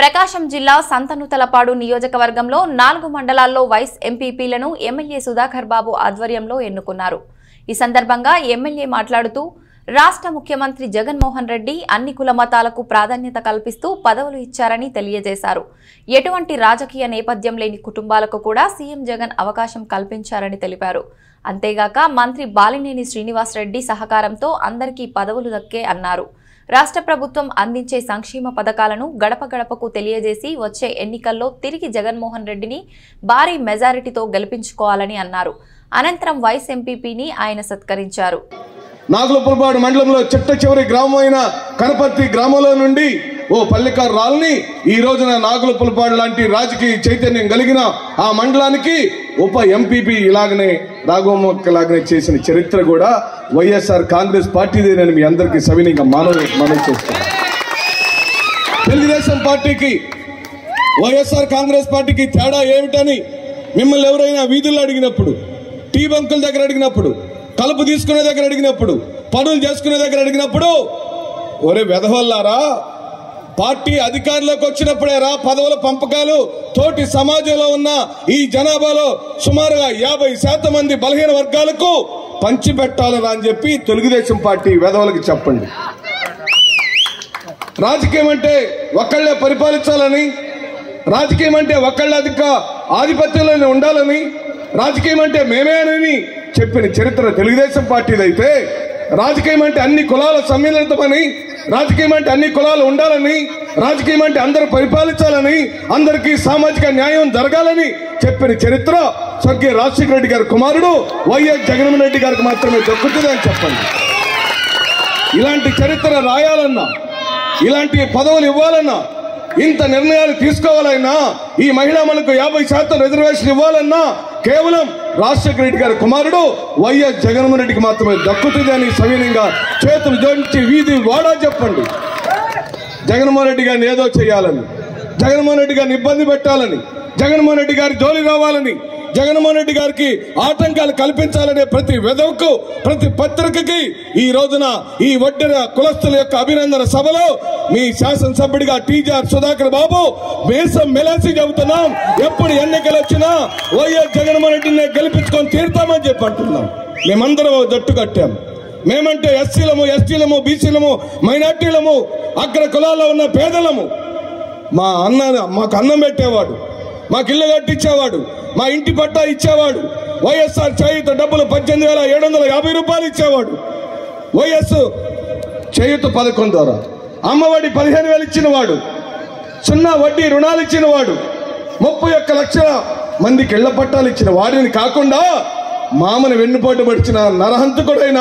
ప్రకాశం జిల్లా సంతనూతలపాడు నియోజకవర్గంలో 4 మండలాల్లో వైస్ ఎంపీపీలను ఎమ్మెల్యే సుధాకర్ బాబు ఆధ్వర్యంలో ఎన్నుకున్నారు। ఈ సందర్భంగా ఎమ్మెల్యే మాట్లాడుతూ రాష్ట్ర ముఖ్యమంత్రి జగన్ మోహన్ రెడ్డి అన్ని కుల మతాలకు ప్రాధాన్యత కల్పిస్తూ పదవులు ఇచ్చారని తెలియజేశారు। ఎటువంటి రాజకీయ నేపథ్యం లేని కుటుంబాలకు కూడా సీఎం జగన్ అవకాశం కల్పించారని తెలిపారు। అంతేగాక మంత్రి బాలినేని శ్రీనివాస్ రెడ్డి సహకారంతో అందరికీ పదవులు దక్కే అన్నారు। రాష్ట్ర ప్రభుత్వం అందించే సంక్షేమ పథకాలను గడప గడపకు తెలియజేసి వచ్చే ఎన్నికల్లో తిరిగి జగన్ మోహన్ రెడ్డిని భారీ మెజారిటీతో గెలిపించుకోవాలని అన్నారు। అనంతరం వైస్ ఎంపీపీని ఆయన సత్కరించారు। నాగులపూర్పాడు మండలంలో చిట్ట చివరి గ్రామమైన కనపర్తి గ్రామంలో నుండి ఓ పల్లెకారు రాళ్ళని ఈ రోజున నాగులపూర్పాడు లాంటి రాజకీయ చైతన్యం కలిగిన ఆ మండలానికి ఉప ఎంపీపీ ఇలాగనే రాఘవమ్మలాగనే చేసిన చరిత్ర కూడా వైఎస్ఆర్ కాంగ్రెస్ పార్టీదేనని మీ అందరికీ సవినీయంగా మనవి చేస్తున్నాను। తెలుగుదేశం పార్టీకి వైఎస్ఆర్ కాంగ్రెస్ పార్టీకి తేడా ఏమిటని మిమ్మల్ని ఎవరైనా వీధుల్లో అడిగినప్పుడు, టీ బంకుల దగ్గర అడిగినప్పుడు, కలుపు తీసుకునే దగ్గర అడిగినప్పుడు, పనులు చేసుకునే దగ్గర అడిగినప్పుడు, ఒరే వెధవల్లారా పార్టీ అధికారంలోకి వచ్చినప్పుడే రా పదవుల పంపకాలు తోటి సమాజంలో ఉన్న ఈ జనాభాలో సుమారుగా 50% మంది బలహీన వర్గాలకు పంచిపెట్టాలరా అని చెప్పి తెలుగుదేశం పార్టీ వెధవలకు చెప్పండి। రాజకీయం అంటే ఒక్కళ్లే పరిపాలించాలని, రాజకీయం అంటే ఒక్కళ్ళ అధిక ఆధిపత్యంలోనే ఉండాలని, రాజకీయం అంటే మేమేనని చెప్పిన చరిత్ర తెలుగుదేశం పార్టీదైతే, రాజకీయం అంటే అన్ని కులాల సమ్మిళితమని, రాజకీయం అంటే అన్ని కులాలు ఉండాలని, రాజకీయం అంటే అందరూ పరిపాలించాలని, అందరికీ సామాజిక న్యాయం జరగాలని చెప్పిన చరిత్ర స్వర్గీయ రాజశేఖర రెడ్డి గారి కుమారుడు వైఎస్ జగన్మోహన్ రెడ్డి గారికి మాత్రమే దక్కుతుందని చెప్పండి। ఇలాంటి చరిత్ర రాయాలన్నా, ఇలాంటి పదవులు ఇవ్వాలన్నా, ఇంత నిర్ణయాలు తీసుకోవాలన్నా, ఈ మహిళా మనకు 50% రిజర్వేషన్ ఇవ్వాలన్నా కేవలం రాజశేఖర రెడ్డి గారి కుమారుడు వైఎస్ జగన్మోహన్ రెడ్డికి మాత్రమే దక్కుతుంది అని సవినీయంగా చేతులు జోడించి వీధి వాడా చెప్పండి। జగన్మోహన్ రెడ్డి గారిని ఏదో చేయాలని, జగన్మోహన్ రెడ్డి గారిని ఇబ్బంది పెట్టాలని, జగన్మోహన్ రెడ్డి గారి జోలి రావాలని, జగన్మోహన్ రెడ్డి గారికి ఆటంకాలు కల్పించాలనే ప్రతి విధవకు, ప్రతి పత్రికకి ఈ రోజున ఈ వడ్డెర కులస్తుల యొక్క అభినందన సభలో మీ శాసనసభ్యుడిగా టీజీఆర్ సుధాకర్ బాబు మేసం మెలాసి చెబుతున్నాం, ఎప్పుడు ఎన్నికలు వచ్చినా వైఎస్ జగన్మోహన్ రెడ్డిని గెలిపించుకొని తీరుతామని చెప్పి అంటున్నాం। మేమందరం జట్టు కట్టాం। మేమంటే ఎస్సీలము, ఎస్టీలము, బీసీలము, మైనార్టీలము, అగ్ర కులాల్లో ఉన్న పేదలము। మా అన్న మాకు అన్నం పెట్టేవాడు, మాకు ఇల్లు కట్టించేవాడు, మా ఇంటి పట్టా ఇచ్చేవాడు, వైఎస్ఆర్ చేయుత డబ్బులు 18,750 రూపాయలు ఇచ్చేవాడు, వైఎస్ చేయుత పథకం ద్వారా అమ్మఒడి 15,000 ఇచ్చినవాడు, 0 వడ్డీ రుణాలు ఇచ్చినవాడు, 31 లక్షల మందికి ఇళ్ల పట్టాలు ఇచ్చిన వాడిని కాకుండా మామను వెన్నుపోటు పడిచిన నరహంతకుడైన